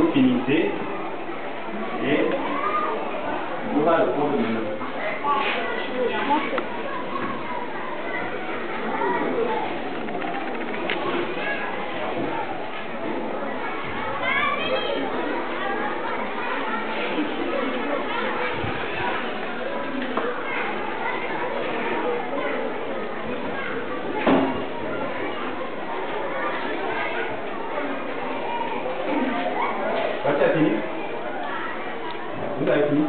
groupe unité et on va le prendre de nouveau. Vous avez fini?